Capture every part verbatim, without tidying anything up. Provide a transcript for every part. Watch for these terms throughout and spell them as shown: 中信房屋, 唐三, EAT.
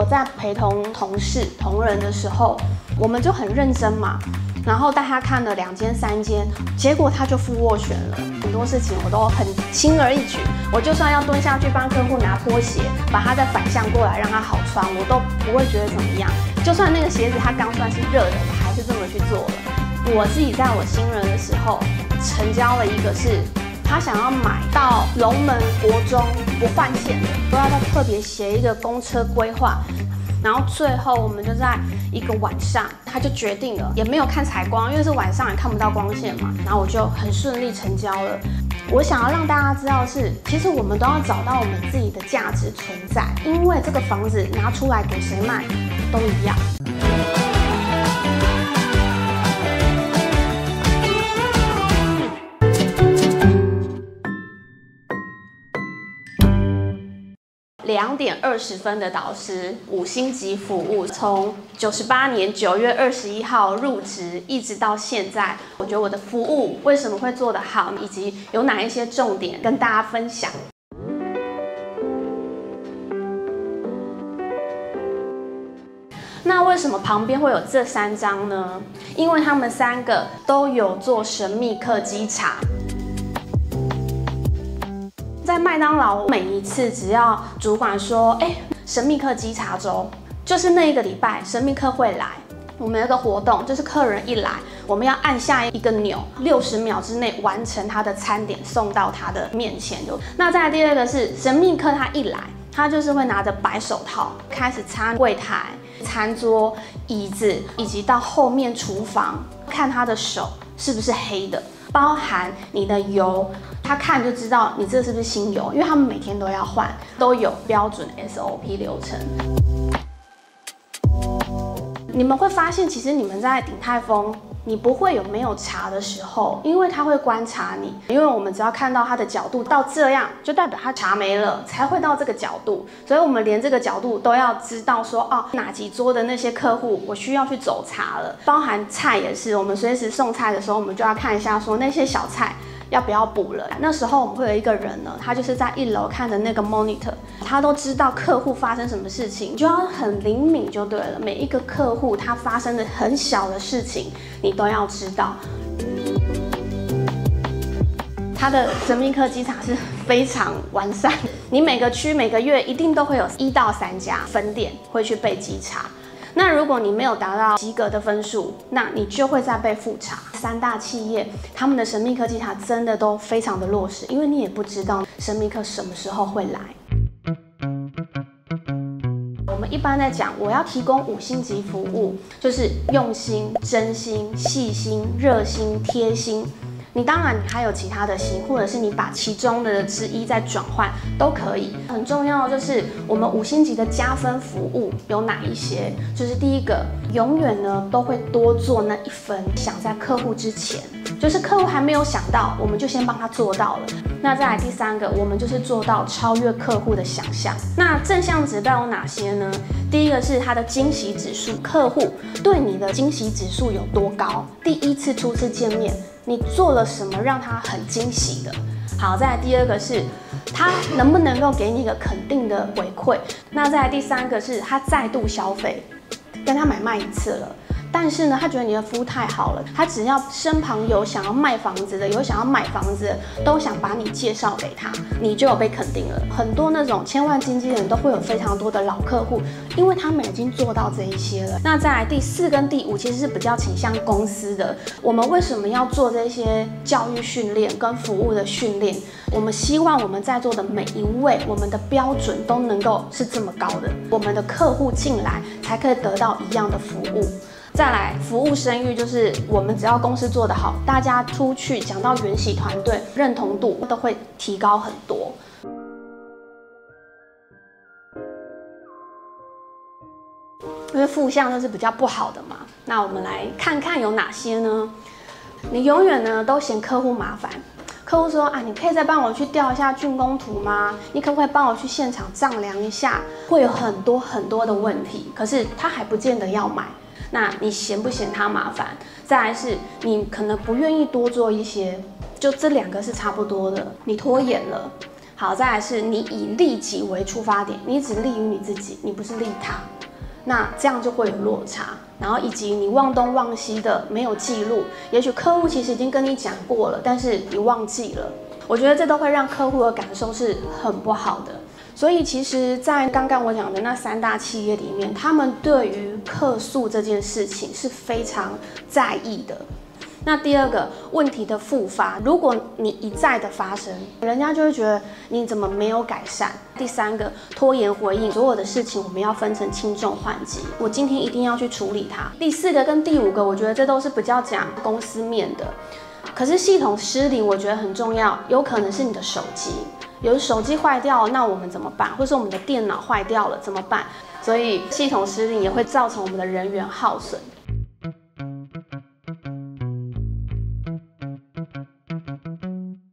我在陪同同事、同仁的时候，我们就很认真嘛，然后带他看了两间、三间，结果他就负斡旋了。很多事情我都很轻而易举，我就算要蹲下去帮客户拿拖鞋，把它再反向过来让它好穿，我都不会觉得怎么样。就算那个鞋子它刚穿是热的，我还是这么去做了。我自己在我新人的时候成交了一个是，他想要买到龙门国中不换线的，都要再特别写一个公车规划，然后最后我们就在一个晚上，他就决定了，也没有看采光，因为是晚上也看不到光线嘛，然后我就很顺利成交了。我想要让大家知道是，其实我们都要找到我们自己的价值存在，因为这个房子拿出来给谁卖都一样。两点二十分的导师，五星级服务，从九十八年九月二十一号入职，一直到现在，我觉得我的服务为什么会做得好，以及有哪一些重点跟大家分享。那为什么旁边会有这三张呢？因为他们三个都有做神秘客基茶。 在麦当劳，每一次只要主管说“哎，神秘客鸡茶周”，就是那一个礼拜神秘客会来。我们有个活动，就是客人一来，我们要按下一个钮，六十秒之内完成他的餐点送到他的面前。那再来第二个是神秘客，他一来，他就是会拿着白手套开始擦柜台、餐桌、椅子，以及到后面厨房，看他的手是不是黑的。 包含你的油，他看就知道你这是不是新油，因为他们每天都要换，都有标准 S O P 流程。你们会发现，其实你们在鼎泰丰，你不会有没有茶的时候，因为他会观察你，因为我们只要看到他的角度到这样，就代表他茶没了，才会到这个角度，所以我们连这个角度都要知道说，哦，哪几桌的那些客户，我需要去走茶了，包含菜也是，我们随时送菜的时候，我们就要看一下说那些小菜要不要补了。那时候我们会有一个人呢，他就是在一楼看着那个 monitor， 他都知道客户发生什么事情，就要很灵敏就对了，每一个客户他发生的很小的事情。 你都要知道，它的神秘客机场是非常完善。你每个区每个月一定都会有一到三家分店会去备稽查。那如果你没有达到及格的分数，那你就会再被复查。三大企业他们的神秘客稽查真的都非常的落实，因为你也不知道神秘客什么时候会来。 一般在讲，我要提供五星级服务，就是用心、真心、细心、热心、贴心。你当然你还有其他的心，或者是你把其中的之一再转换都可以。很重要的就是我们五星级的加分服务有哪一些？就是第一个，永远呢都会多做那一分，想在客户之前，就是客户还没有想到，我们就先帮他做到了。 那再来第三个，我们就是做到超越客户的想象。那正向指标有哪些呢？第一个是它的惊喜指数，客户对你的惊喜指数有多高？第一次初次见面，你做了什么让他很惊喜的？好，再来第二个是他能不能够给你一个肯定的回馈？那再来第三个是他再度消费，跟他买卖一次了。 但是呢，他觉得你的服务太好了，他只要身旁有想要卖房子的，有想要买房子的，都想把你介绍给他，你就有被肯定了。很多那种千万经纪人都会有非常多的老客户，因为他们已经做到这一些了。那再来第四跟第五其实是比较倾向公司的，我们为什么要做这些教育训练跟服务的训练？我们希望我们在座的每一位，我们的标准都能够是这么高的，我们的客户进来才可以得到一样的服务。 再来，服务声誉就是我们只要公司做得好，大家出去讲到缘起团队，认同度都会提高很多。因为负向就是比较不好的嘛，那我们来看看有哪些呢？你永远呢都嫌客户麻烦。 客户说啊，你可以再帮我去调一下竣工图吗？你可不可以帮我去现场丈量一下？会有很多很多的问题，可是他还不见得要买。那你嫌不嫌他麻烦？再来是你可能不愿意多做一些，就这两个是差不多的，你拖延了。好，再来是你以利己为出发点，你只利于你自己，你不是利他，那这样就会有落差。然后以及你忘东忘西的没有记录，也许客户其实已经跟你讲过了，但是你忘记了。我觉得这都会让客户的感受是很不好的。所以其实，在刚刚我讲的那三大企业里面，他们对于客诉这件事情是非常在意的。 那第二个问题的复发，如果你一再的发生，人家就会觉得你怎么没有改善。第三个拖延回应，所有的事情我们要分成轻重缓急，我今天一定要去处理它。第四个跟第五个，我觉得这都是比较讲公司面的，可是系统失灵我觉得很重要，有可能是你的手机，有手机坏掉了，那我们怎么办？或是我们的电脑坏掉了怎么办？所以系统失灵也会造成我们的人员耗损。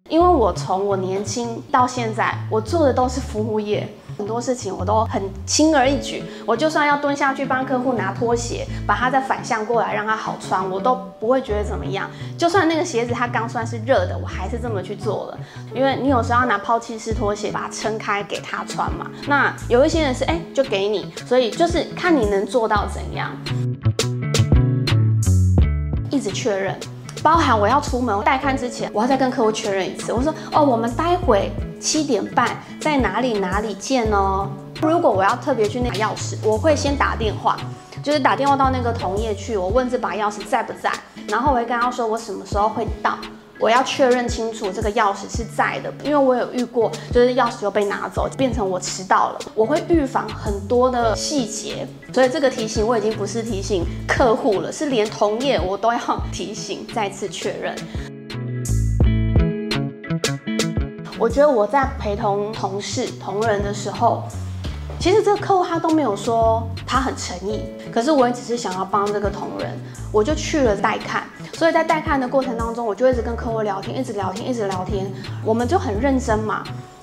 因为我从我年轻到现在，我做的都是服务业，很多事情我都很轻而易举。我就算要蹲下去帮客户拿拖鞋，把它再反向过来让它好穿，我都不会觉得怎么样。就算那个鞋子它刚算是热的，我还是这么去做了。因为你有时候要拿抛弃式拖鞋把它撑开给它穿嘛。那有一些人是哎就给你，所以就是看你能做到怎样，一直确认。 包含我要出门带看之前，我要再跟客户确认一次。我说哦，我们待会七点半在哪里哪里见哦。如果我要特别去拿钥匙，我会先打电话，就是打电话到那个同业去，我问这把钥匙在不在，然后我会跟他说我什么时候会到，我要确认清楚这个钥匙是在的，因为我有遇过，就是钥匙又被拿走，变成我迟到了。我会预防很多的细节，所以这个提醒我已经不是提醒。 客户了，是连同业我都要提醒，再次确认。我觉得我在陪同同事、同仁的时候，其实这个客户他都没有说他很诚意，可是我也只是想要帮这个同仁，我就去了带看。所以在带看的过程当中，我就一直跟客户聊天，一直聊天，一直聊天，我们就很认真嘛。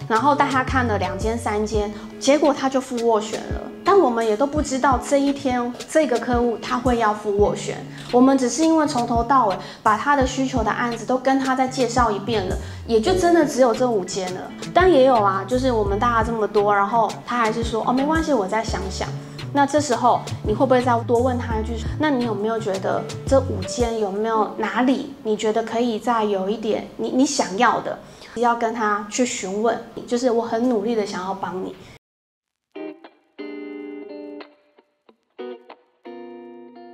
然后带他看了两间、三间，结果他就付斡旋了。 但我们也都不知道这一天这个客户他会要付斡旋，我们只是因为从头到尾把他的需求的案子都跟他再介绍一遍了，也就真的只有这五间了。但也有啊，就是我们大家这么多，然后他还是说哦没关系，我再想想。那这时候你会不会再多问他一句？那你有没有觉得这五间有没有哪里你觉得可以再有一点你你想要的？要跟他去询问，就是我很努力的想要帮你。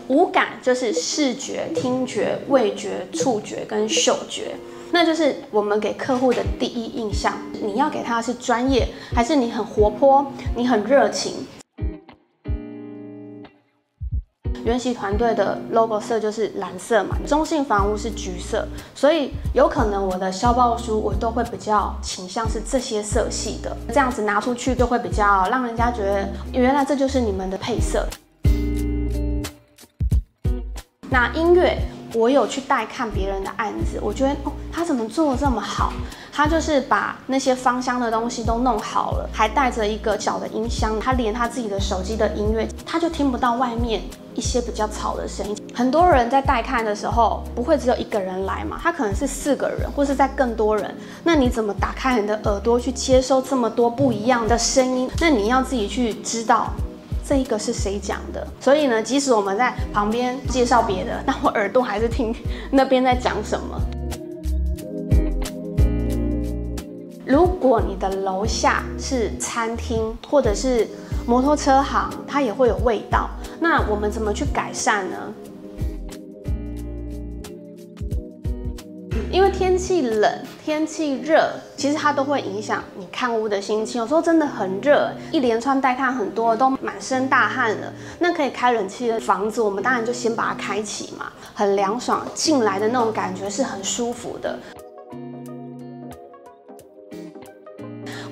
五感就是视觉、听觉、味觉、触觉跟嗅觉，那就是我们给客户的第一印象。你要给他是专业，还是你很活泼、你很热情？原习团队的 logo 色就是蓝色嘛，中信房屋是橘色，所以有可能我的销报书我都会比较倾向是这些色系的，这样子拿出去就会比较让人家觉得原来这就是你们的配色。 那音乐，我有去带看别人的案子，我觉得哦，他怎么做得这么好？他就是把那些芳香的东西都弄好了，还带着一个小的音箱，他连他自己的手机的音乐，他就听不到外面一些比较吵的声音。很多人在带看的时候，不会只有一个人来嘛，他可能是四个人，或是在更多人。那你怎么打开你的耳朵去接收这么多不一样的声音？那你要自己去知道。 这一个是谁讲的？所以呢，即使我们在旁边介绍别的，但我耳朵还是听那边在讲什么。如果你的楼下是餐厅或者是摩托车行，它也会有味道。那我们怎么去改善呢？因为天气冷、天气热，其实它都会影响你看屋的心情。有时候真的很热，一连串带看很多都满身大汗了。那可以开冷气的房子，我们当然就先把它开启嘛，很凉爽，进来的那种感觉是很舒服的。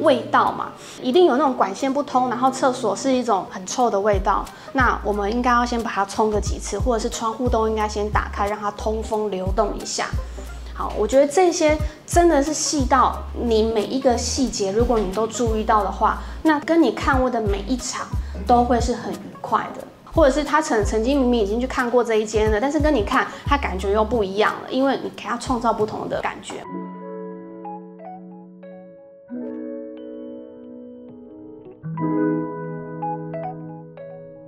味道嘛，一定有那种管线不通，然后厕所是一种很臭的味道。那我们应该要先把它冲个几次，或者是窗户都应该先打开，让它通风流动一下。 好，我觉得这些真的是细到你每一个细节，如果你都注意到的话，那跟你看屋的每一场都会是很愉快的。或者是他曾曾经明明已经去看过这一间了，但是跟你看他感觉又不一样了，因为你给他创造不同的感觉。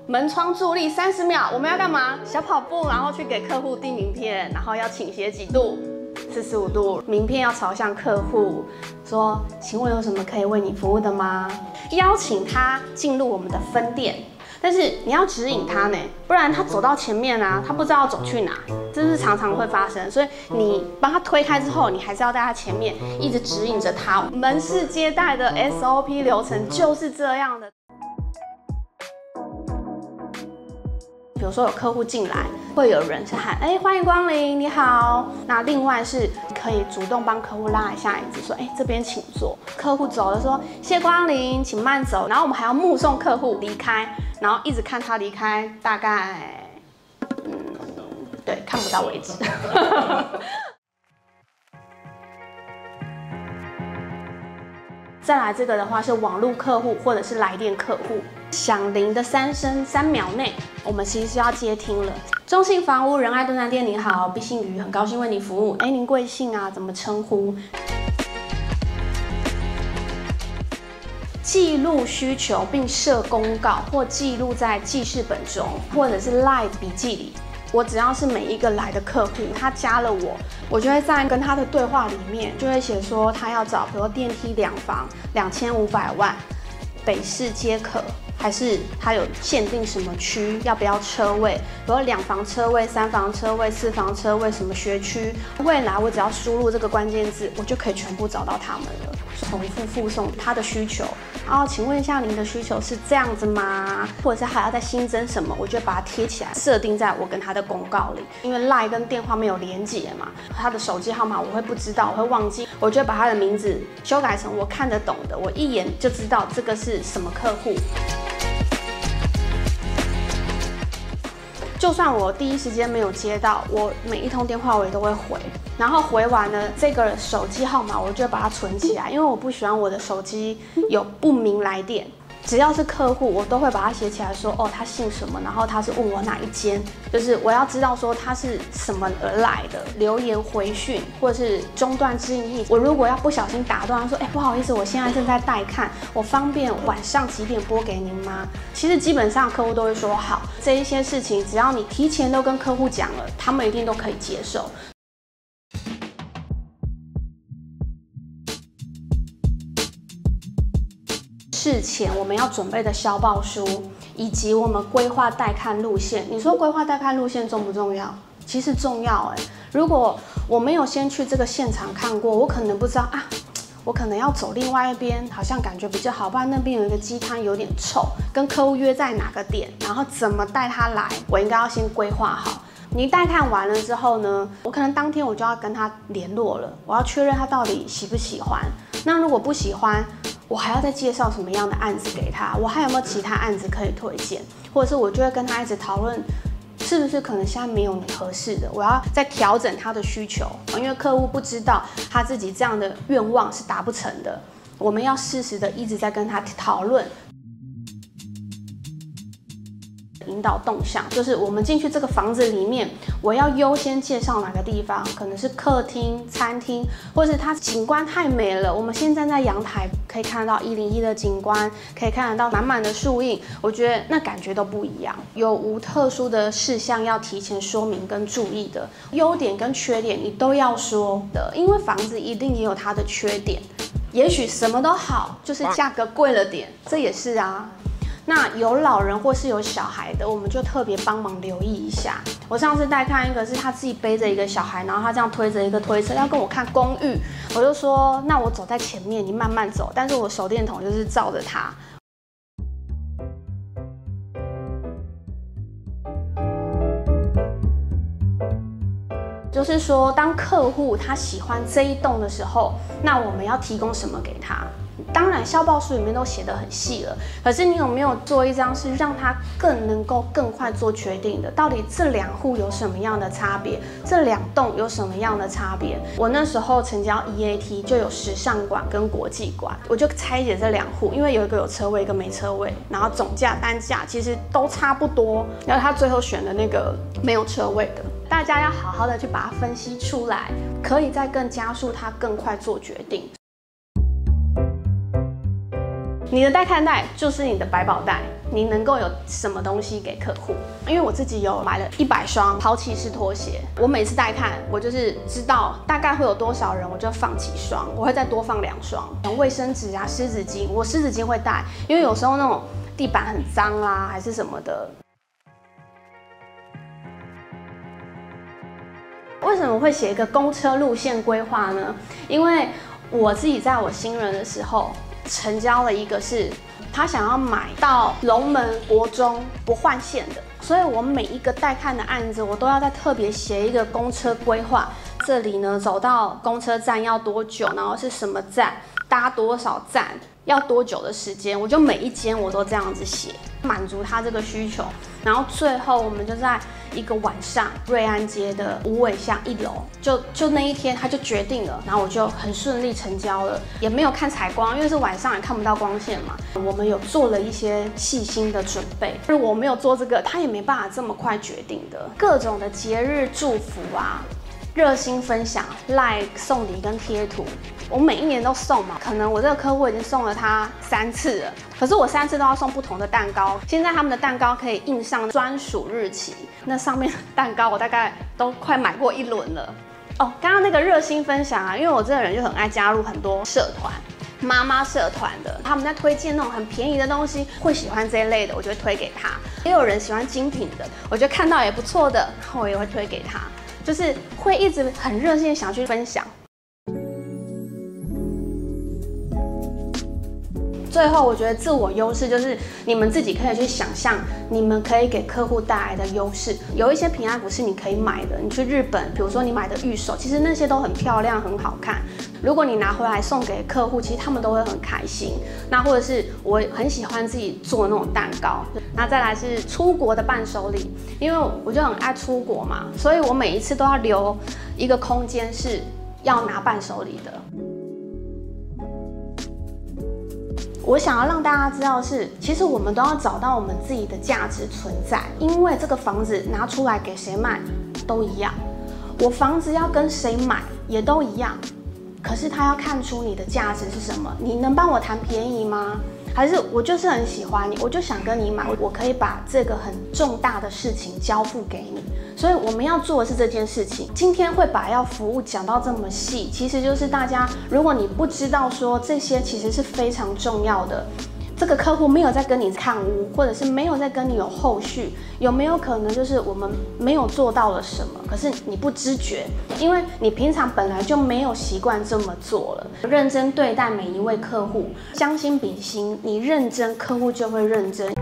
门窗助力三十秒，我们要干嘛？小跑步，然后去给客户递名片，然后要倾斜几度，四十五度，名片要朝向客户，说：“请问有什么可以为你服务的吗？”邀请他进入我们的分店，但是你要指引他呢，不然他走到前面啊，他不知道走去哪，这是常常会发生。所以你帮他推开之后，你还是要在他前面一直指引着他。门市接待的 S O P 流程就是这样的。 比如说有客户进来，会有人是喊哎欢迎光临，你好。那另外是可以主动帮客户拉一下椅子，说哎这边请坐。客户走了说谢光临，请慢走。然后我们还要目送客户离开，然后一直看他离开，大概嗯对看不到为止。再来这个的话是网络客户或者是来电客户。 响铃的三声三秒内，我们其实就要接听了。中信房屋仁爱东山店，你好，毕信瑜，很高兴为您服务。哎，您贵姓啊？怎么称呼？记录需求并设公告或记录在记事本中，或者是 L I N E 笔记里。我只要是每一个来的客户，他加了我，我就会在跟他的对话里面就会写说他要找，比如电梯两房两千五百万，北市皆可。 还是它有限定什么区，要不要车位？比如两房车位、三房车位、四房车位，什么学区？未来我只要输入这个关键字，我就可以全部找到他们了。重复附送他的需求，然后请问一下您的需求是这样子吗？或者是还要再新增什么？我就把它贴起来，设定在我跟他的公告里。因为 L I N E 跟电话没有连结嘛，他的手机号码我会不知道，我会忘记，我就把他的名字修改成我看得懂的，我一眼就知道这个是什么客户。 就算我第一时间没有接到，我每一通电话我也都会回，然后回完了这个手机号码，我就把它存起来，因为我不喜欢我的手机有不明来电。只要是客户，我都会把它写起来说，说哦他姓什么，然后他是问我哪一间，就是我要知道说他是什么而来的。留言回讯或者是中断之意，我如果要不小心打断，说哎不好意思，我现在正在待看，我方便晚上几点拨给您吗？其实基本上客户都会说好。 这一些事情，只要你提前都跟客户讲了，他们一定都可以接受。事前我们要准备的消报书，以及我们规划带看路线。你说规划带看路线重不重要？其实重要哎、欸。如果我没有先去这个现场看过，我可能不知道啊。 我可能要走另外一边，好像感觉比较好，不然那边有一个鸡摊有点臭。跟客户约在哪个点，然后怎么带他来，我应该要先规划好。你带看完了之后呢，我可能当天我就要跟他联络了，我要确认他到底喜不喜欢。那如果不喜欢，我还要再介绍什么样的案子给他？我还有没有其他案子可以推荐？或者是我就会跟他一直讨论。 是不是可能现在没有你合适的？我要再调整他的需求，因为客户不知道他自己这样的愿望是达不成的。我们要适时的一直在跟他讨论，引导动向，就是我们进去这个房子里面，我要优先介绍哪个地方？可能是客厅、餐厅，或是它景观太美了。我们现在站在阳台可以看得到一零一的景观，可以看得到满满的树荫，我觉得那感觉都不一样。 有无特殊的事项要提前说明跟注意的，优点跟缺点你都要说的，因为房子一定也有它的缺点，也许什么都好，就是价格贵了点，这也是啊。那有老人或是有小孩的，我们就特别帮忙留意一下。我上次带看一个是他自己背着一个小孩，然后他这样推着一个推车要跟我看公寓，我就说那我走在前面，你慢慢走，但是我手电筒就是照着他。 就是说，当客户他喜欢这一栋的时候，那我们要提供什么给他？当然，消报书里面都写得很细了。可是你有没有做一张是让他更能够更快做决定的？到底这两户有什么样的差别？这两栋有什么样的差别？我那时候成交 E A T 就有时尚馆跟国际馆，我就拆解这两户，因为有一个有车位，一个没车位，然后总价单价其实都差不多。然后他最后选的那个没有车位的。 大家要好好的去把它分析出来，可以再更加速它更快做决定。你的带看带就是你的百宝袋，您能够有什么东西给客户？因为我自己有买了一百双抛弃式拖鞋，我每次带看，我就是知道大概会有多少人，我就放几双，我会再多放两双。卫生纸啊、湿纸巾，我湿纸巾会带，因为有时候那种地板很脏啊，还是什么的。 为什么会写一个公车路线规划呢？因为我自己在我新人的时候成交了一个是，他想要买到龙门国中不换线的，所以我每一个带看的案子，我都要再特别写一个公车规划。这里呢，走到公车站要多久，然后是什么站，搭多少站，要多久的时间，我就每一间我都这样子写，满足他这个需求。然后最后我们就在 一个晚上，瑞安街的无尾巷一楼，就就那一天他就决定了，然后我就很顺利成交了，也没有看采光，因为是晚上也看不到光线嘛。我们有做了一些细心的准备，如果我没有做这个，他也没办法这么快决定的。各种的节日祝福啊，热心分享、like 送礼跟贴图，我每一年都送嘛。可能我这个客户已经送了他三次了，可是我三次都要送不同的蛋糕。现在他们的蛋糕可以印上专属日期。 那上面的蛋糕我大概都快买过一轮了哦。刚刚那个热心分享啊，因为我这个人就很爱加入很多社团，妈妈社团的，他们在推荐那种很便宜的东西，会喜欢这一类的，我就会推给他。也有人喜欢精品的，我觉得看到也不错的，然后我也会推给他，就是会一直很热心想去分享。 最后，我觉得自我优势就是你们自己可以去想象，你们可以给客户带来的优势。有一些平安符是你可以买的，你去日本，比如说你买的玉手，其实那些都很漂亮，很好看。如果你拿回来送给客户，其实他们都会很开心。那或者是我很喜欢自己做那种蛋糕。那再来是出国的伴手礼，因为我就很爱出国嘛，所以我每一次都要留一个空间是要拿伴手礼的。 我想要让大家知道是，其实我们都要找到我们自己的价值存在，因为这个房子拿出来给谁卖都一样，我房子要跟谁买也都一样，可是他要看出你的价值是什么，你能帮我谈便宜吗？还是我就是很喜欢你，我就想跟你买，我可以把这个很重大的事情交付给你，所以我们要做的是这件事情。今天会把要服务讲到这么细，其实就是大家，如果你不知道说这些其实是非常重要的，这个客户没有在跟你看屋，或者是没有在跟你有后续，有没有可能就是我们没有做到了什么，可是你不知觉，因为你平常本来就没有习惯这么做了。 认真对待每一位客户，将心比心，你认真，客户就会认真。